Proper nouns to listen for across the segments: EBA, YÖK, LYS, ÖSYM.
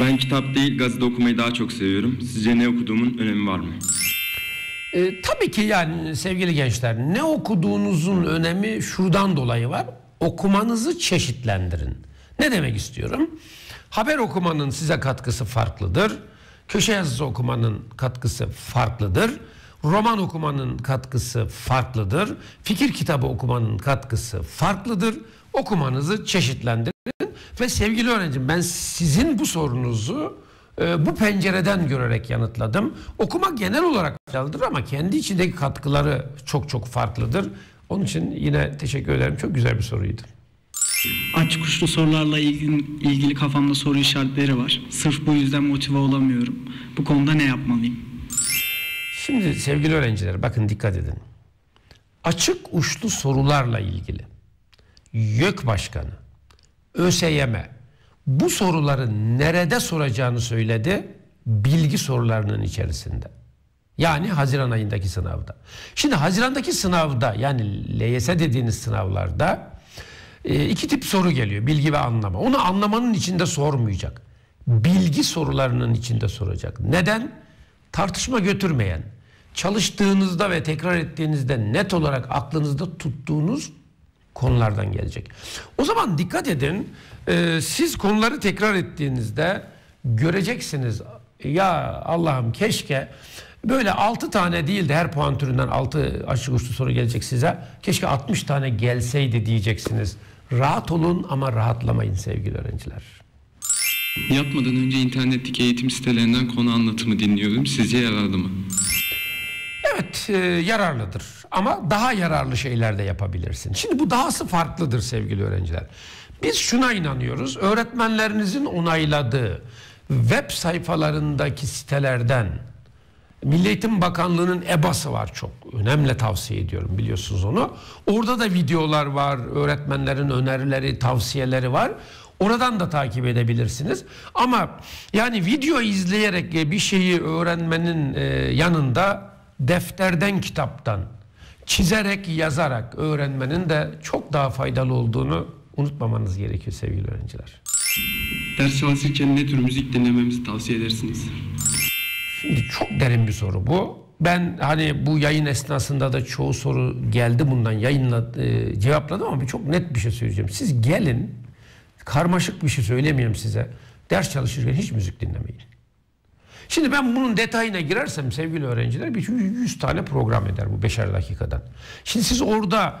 Ben kitap değil gazete okumayı daha çok seviyorum. Sizce ne okuduğumun önemi var mı? Tabii ki yani sevgili gençler, ne okuduğunuzun önemi şuradan dolayı var. Okumanızı çeşitlendirin. Ne demek istiyorum? Haber okumanın size katkısı farklıdır. Köşe yazısı okumanın katkısı farklıdır. Roman okumanın katkısı farklıdır. Fikir kitabı okumanın katkısı farklıdır. Okumanızı çeşitlendirin. Ve sevgili öğrencim, ben sizin bu sorunuzu bu pencereden görerek yanıtladım. Okuma genel olarak farklıdır ama kendi içindeki katkıları çok çok farklıdır. Onun için yine teşekkür ederim. Çok güzel bir soruydu. Aç kuşlu sorularla ilgili kafamda soru işaretleri var. Sırf bu yüzden motive olamıyorum. Bu konuda ne yapmalıyım? Şimdi sevgili öğrenciler, bakın dikkat edin. Açık uçlu sorularla ilgili YÖK Başkanı, ÖSYM bu soruları nerede soracağını söyledi? Bilgi sorularının içerisinde. Yani Haziran ayındaki sınavda. Şimdi Haziran'daki sınavda, yani LYS dediğiniz sınavlarda iki tip soru geliyor. Bilgi ve anlama. Onu anlamanın içinde sormayacak. Bilgi sorularının içinde soracak. Neden? Tartışma götürmeyen, çalıştığınızda ve tekrar ettiğinizde net olarak aklınızda tuttuğunuz konulardan gelecek. O zaman dikkat edin, siz konuları tekrar ettiğinizde göreceksiniz. Ya Allah'ım, keşke böyle 6 tane değil de her puan türünden 6 açık uçlu soru gelecek size. Keşke 60 tane gelseydi diyeceksiniz. Rahat olun ama rahatlamayın sevgili öğrenciler. Yatmadan önce internetteki eğitim sitelerinden konu anlatımı dinliyorum. Sizce yararlı mı? Evet, yararlıdır. Ama daha yararlı şeyler de yapabilirsin. Şimdi bu dahası farklıdır sevgili öğrenciler. Biz şuna inanıyoruz. Öğretmenlerinizin onayladığı web sayfalarındaki sitelerden, Milli Eğitim Bakanlığı'nın EBA'sı var, çok önemli, tavsiye ediyorum, biliyorsunuz onu. Orada da videolar var, öğretmenlerin önerileri, tavsiyeleri var. Oradan da takip edebilirsiniz. Ama yani video izleyerek bir şeyi öğrenmenin yanında defterden, kitaptan, çizerek, yazarak öğrenmenin de çok daha faydalı olduğunu unutmamanız gerekiyor sevgili öğrenciler. Ders çalışırken ne tür müzik dinlememizi tavsiye edersiniz? Şimdi çok derin bir soru bu. Ben hani bu yayın esnasında da çoğu soru geldi bundan, yayınla cevapladım ama çok net bir şey söyleyeceğim. Siz gelin, karmaşık bir şey söylemiyorum size, ders çalışırken hiç müzik dinlemeyin. Şimdi ben bunun detayına girersem sevgili öğrenciler, bir 100 tane program eder bu 5'er dakikadan. Şimdi siz orada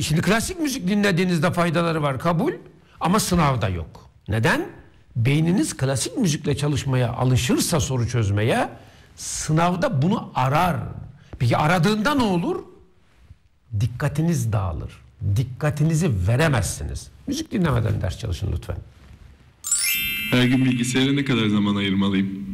şimdi klasik müzik dinlediğinizde faydaları var, kabul, ama sınavda yok. Neden? Beyniniz klasik müzikle çalışmaya alışırsa soru çözmeye, sınavda bunu arar. Peki aradığında ne olur? Dikkatiniz dağılır. Dikkatinizi veremezsiniz. Müzik dinlemeden ders çalışın lütfen. Her gün bilgisayara ne kadar zaman ayırmalıyım?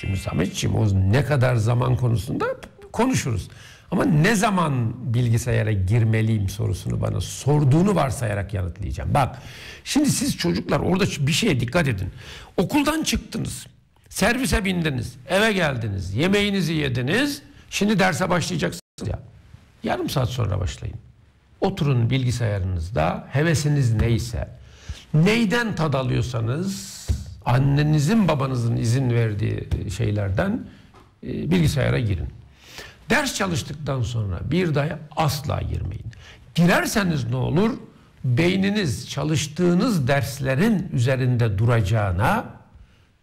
Şimdi Sametciğim, o ne kadar zaman konusunda konuşuruz. Ama ne zaman bilgisayara girmeliyim sorusunu bana sorduğunu varsayarak yanıtlayacağım. Bak şimdi siz çocuklar, orada bir şeye dikkat edin. Okuldan çıktınız, servise bindiniz, eve geldiniz, yemeğinizi yediniz. Şimdi derse başlayacaksınız ya. Yarım saat sonra başlayın. Oturun bilgisayarınızda, hevesiniz neyse, neyden tad alıyorsanız, annenizin babanızın izin verdiği şeylerden bilgisayara girin. Ders çalıştıktan sonra bir daha asla girmeyin. Girerseniz ne olur? Beyniniz çalıştığınız derslerin üzerinde duracağına,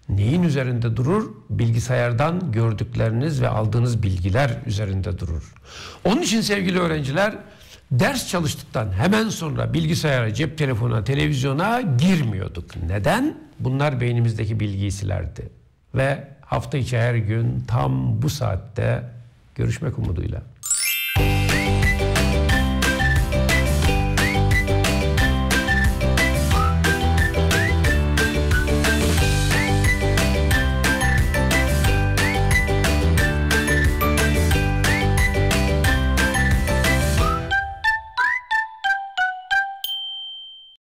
neyin üzerinde durur? Bilgisayardan gördükleriniz ve aldığınız bilgiler üzerinde durur. Onun için sevgili öğrenciler, ders çalıştıktan hemen sonra bilgisayara, cep telefonuna, televizyona girmiyorduk. Neden? Bunlar beynimizdeki bilgiyi silerdi. Ve hafta içi her gün tam bu saatte görüşmek umuduyla.